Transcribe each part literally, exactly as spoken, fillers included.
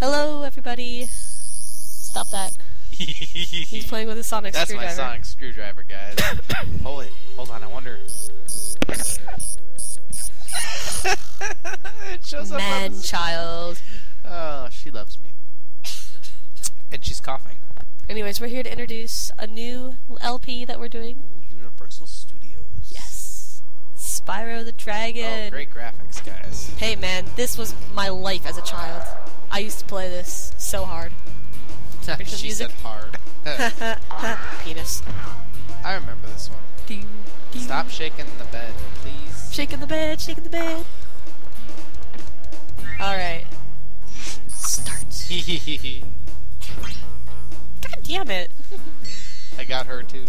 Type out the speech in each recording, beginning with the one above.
Hello, everybody. Stop that. He's playing with a sonic That's screwdriver. That's my sonic screwdriver, guys. Hold it. Hold on, I wonder. It shows up. Man child. Oh, she loves me. And she's coughing. Anyways, we're here to introduce a new L P that we're doing. Ooh, Universal Studios. Yes. Spyro the Dragon. Oh, great graphics, guys. Hey, man, this was my life as a child. I used to play this so hard. She music. said hard. Penis. I remember this one. Do you, do you. Stop shaking the bed, please. Shaking the bed, shaking the bed. Alright. Start. God damn it. I got her too.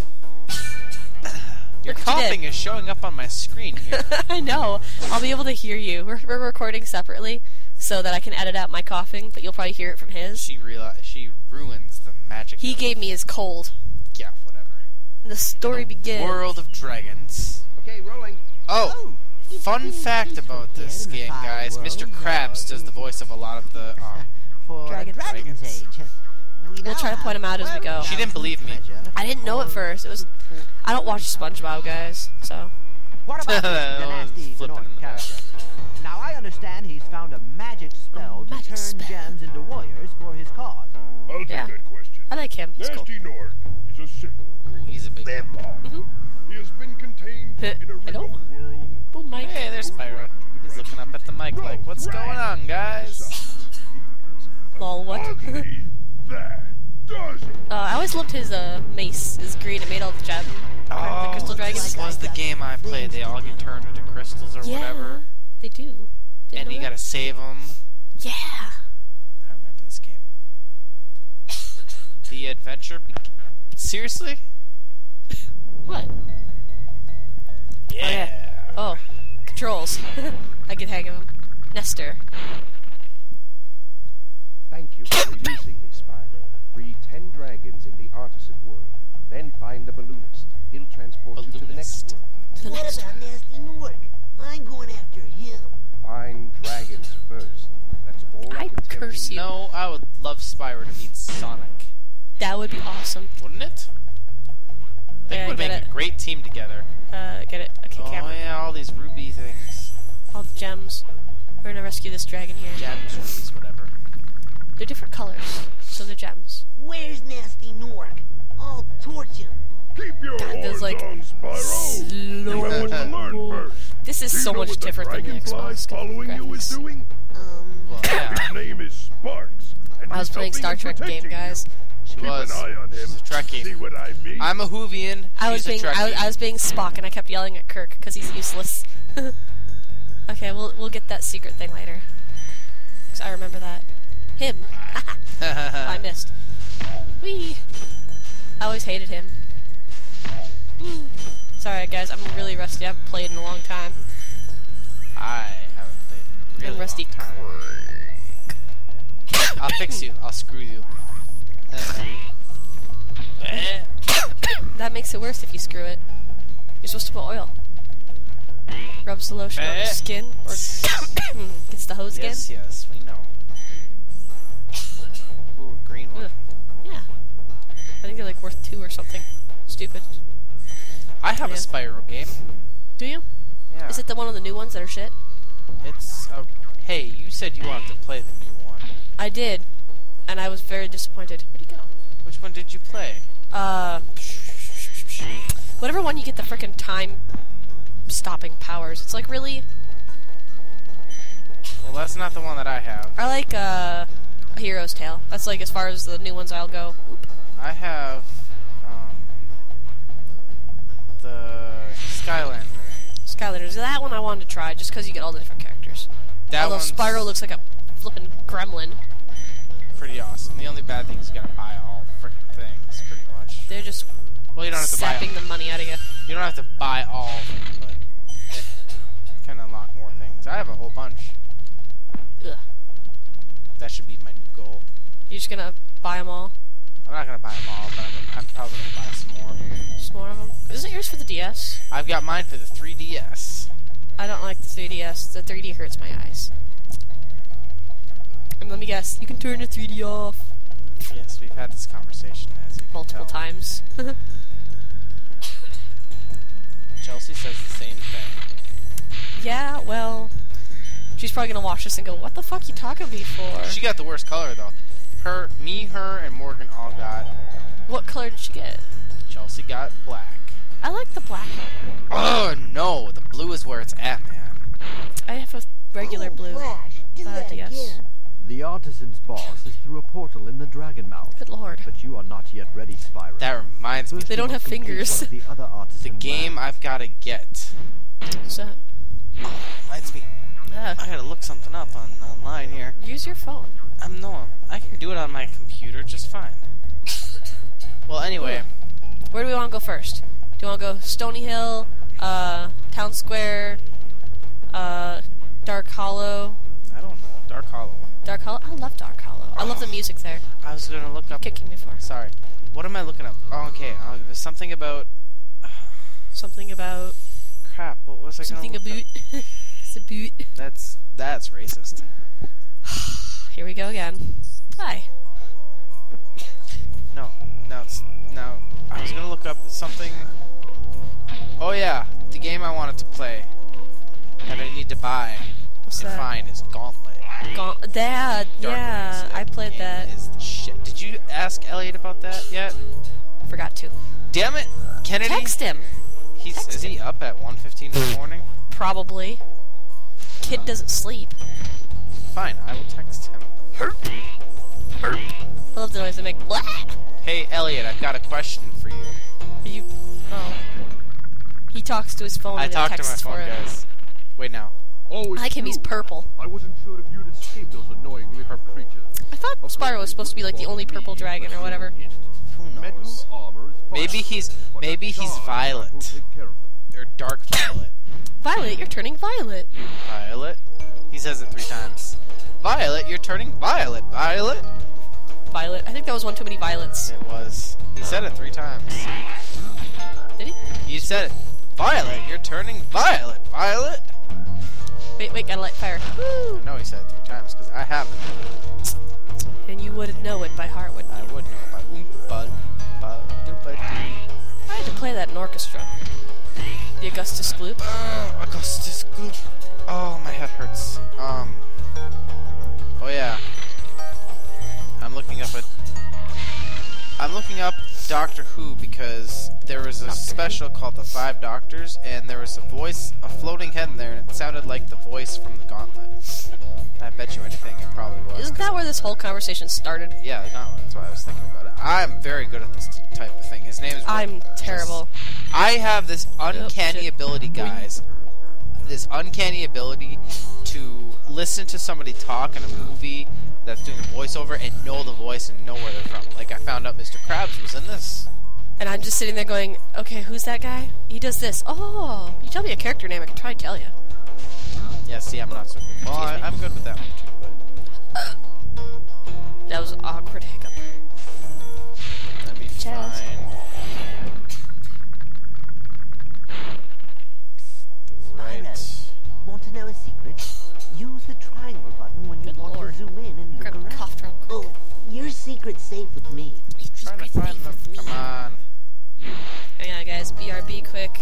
Your Look coughing is showing up on my screen here. I know. I'll be able to hear you. We're, we're recording separately, so that I can edit out my coughing, but you'll probably hear it from his. She reali- she ruins the magic. He gave me his cold. Yeah, whatever. And the story In the begins. World of Dragons. Okay, rolling. Oh, oh fun fact about this game, guys. Mister Krabs does the voice of a lot of the um, for Dragon Dragons. Dragons. We we'll try to point him out as we go. She didn't believe me. I didn't know at first. It was. I don't watch SpongeBob, guys, so. What about Gnasty Gnorc? Now I understand he's found a magic spell oh, magic to turn spell. gems into warriors for his cause. I'll take yeah. that question. I like him. He's Gnasty cool. Gnorc is a symbol. Ooh, he's a big symbol. Mm-hmm. He has been contained P in a remote world. Oh my! Hey, there's Spyro. He's looking up at the mic like, "What's going on, guys?" Lol, what? uh, I always loved his uh mace. His green. It made all the gem. Oh, the crystal dragon. This was the game I played. They all get turned into crystals or yeah. whatever. They do. Didn't and you that? gotta save them. Yeah. I remember this game. The adventure. Be Seriously? What? Yeah. Oh, yeah. oh. Controls. I can hang them. Nestor. Thank you for releasing me, Spyro. Free ten dragons in the artisan world. Then find the balloonist. He'll transport balloonist. you to the next world. To the next what about Gnasty Gnorc? I'm going after him. Find dragons first. That's all I can tell you. I curse you. No, I would love Spyro to meet Sonic. That would be awesome. Wouldn't it? They yeah, would make it. a great team together. Uh, get it. Okay, oh, camera. Oh, yeah, all these ruby things. All the gems. We're gonna rescue this dragon here. Gems, rubies, whatever. They're different colors, so they're gems. Where's Gnasty Gnorc? I'll torch him. Keep your God, horns like, on, Spyro. You have to learn first. This is so much different than the Xbox following you is doing? Um, well, yeah. His name is Sparks, and I was playing Star Trek game, guys. She was. Keep an eye on him. She's a Trekkie. See what I mean? I'm a Whovian. I was being I, I was being Spock, and I kept yelling at Kirk because he's useless. Okay, we'll we'll get that secret thing later. Cause I remember that. Him. I missed. Wee. I always hated him. Mm. Sorry guys, I'm really rusty. I haven't played in a long time. I haven't played in a really I'm rusty. Long time. I'll fix you. I'll screw you. That makes it worse if you screw it. You're supposed to put oil. Rubs the lotion on your skin, or gets the hose yes, again. Yes, yes, we know. Ooh, a green one. Ugh. Yeah. I think they're like worth two or something. Stupid. I have yeah. a Spyro game. Do you? Yeah. Is it the one of the new ones that are shit? It's a... Hey, you said you wanted to play the new one. I did. And I was very disappointed. Where'd you go? Which one did you play? Uh... Whatever one you get the frickin' time-stopping powers. It's like, really? Well, that's not the one that I have. I like, uh... A Hero's Tale. That's like as far as the new ones I'll go. Oop. I have... The Skylander. Skylanders. That one I wanted to try just because you get all the different characters. That Although Spyro looks like a flippin' gremlin. Pretty awesome. The only bad thing is you gotta buy all frickin' things, pretty much. They're just well, you don't have to sapping buy all. the money out of you. You don't have to buy all of them, but it can unlock more things. I have a whole bunch. Ugh. That should be my new goal. You're just gonna buy them all? I'm not gonna buy them all, but I'm, I'm probably gonna buy some more. Some more of them? Isn't yours for the D S? I've got mine for the three D S. I don't like the three D S. The three D hurts my eyes. And let me guess, you can turn the three D off. Yes, we've had this conversation as you can multiple tell. times. Chelsea says the same thing. Yeah, well, she's probably gonna watch this and go, "What the fuck you talking to me for?" She got the worst color though. Her, me, her, and Morgan all got. What color did she get? Chelsea got black. I like the black one. Oh no, the blue is where it's at, man. I have a regular oh, blue. Flash, do uh, that again. Yes. The artisan's boss is through a portal in the dragon mouth. Good lord. But you are not yet ready, Spyro. That reminds me. They don't have fingers. The, other the game I've got to get. What's that? Oh, reminds me. Uh, I got to look something up on online here. Use your phone. I'm no. I can do it on my computer just fine. Well, anyway. Where do we want to go first? Do you want to go Stony Hill, uh, Town Square, uh, Dark Hollow? I don't know. Dark Hollow. Dark Hollow? I love Dark Hollow. Oh. I love the music there. I was gonna look up... Kicking me for. Sorry. What am I looking up? Oh, okay. Uh, there's something about... Something about... Crap. What was I something gonna look about... It's a boot. That's... That's racist. Here we go again. Hi. No. Now it's... Now... I was gonna look up something... Oh, yeah. The game I wanted to play. That I need to buy. What's and that? find is Gauntlet. Gaunt Dad, yeah, I played that. Is the shit. Did you ask Elliot about that yet? Forgot to. Damn it, Kennedy. Text him. He's Text is him. he up at one fifteen in the morning? Probably. Kid um, doesn't sleep. Fine, I will text him. I love the noise they make. Hey Elliot, I've got a question for you. Are you? Oh. He talks to his phone. I and talk it texts to my phone, guys. Wait now. Oh, I like him, he's purple. I wasn't sure if you'd escape those annoying little creatures. I thought Spyro was supposed to be like the only purple dragon or whatever. Who knows? Maybe he's maybe he's violet. Or dark violet. Violet, you're turning violet. Violet? He says it three times. Violet, you're turning violet. Violet? Violet. I think that was one too many violets. It was. He said it three times. Did he? You said it. Violet, you're turning violet. Violet? Wait, wait, gotta light fire. Woo! I know he said it three times, because I haven't. And you wouldn't know it by heart, wouldn't you? I would know it by heart. I had to play that in orchestra. The Augustus Gloop. Oh, Augustus Gloop. Oh, my head hurts. Um. Oh, yeah. I'm looking up a... I'm looking up Doctor Who because there was a Doctor special Who? called The Five Doctors, and there was a voice, a floating head in there, and it sounded like the voice from the Gauntlet. I bet you anything it probably was. Isn't that where this whole conversation started? Yeah, the Gauntlet. That's why I was thinking about it. I'm very good at this type of thing. His name is... I'm Rick. terrible. I have this uncanny oh, ability, guys. This uncanny ability to listen to somebody talk in a movie that's doing a voiceover and know the voice and know where they're from. Like, I found out Mister Krabs was in this. And I'm just sitting there going, okay, who's that guy? He does this. Oh, you tell me a character name, I can try to tell you. Yeah, see, I'm not so good. Well, I, I'm good with that one, too, but... That was an awkward hiccup. Let me find... Right. Want to know a secret? Use the triangle button when Good you want Lord. to zoom in and look Grab around. Cough real quick. Oh, your secret's safe with me. It's trying to find them. Come on. Hang on, guys. B R B quick.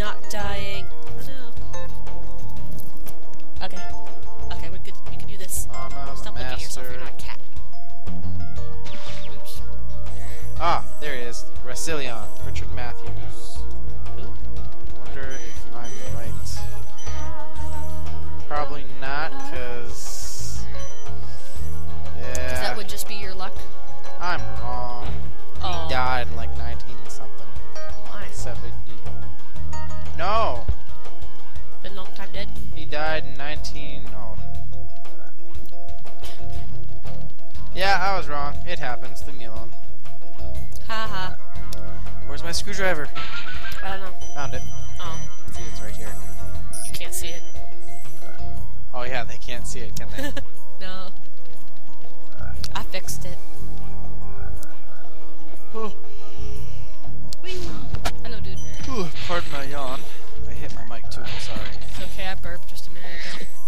Not dying. Oh no. Okay. Okay, we're good. We can do this. Mama, Stop looking at yourself. You're not a cat. Oops. Ah, there he is. Rassilon. Richard Matthews. Who? Wonder if I'm right. Probably not, because... Yeah. Because that would just be your luck? I'm wrong. Oh. He died in like nineteen something. Why? seventy. No! Been a long time dead? He died in nineteen... Oh. Yeah, I was wrong. It happens. Leave me alone. Haha. Where's my screwdriver? I don't know. Found it. Oh. See, it's right here. You can't see it. Oh yeah, they can't see it, can they? No. I fixed it. Oh. Hello, dude. Ooh, pardon my yawn. I hit my mic too, I'm sorry. It's okay, I burped just a minute ago.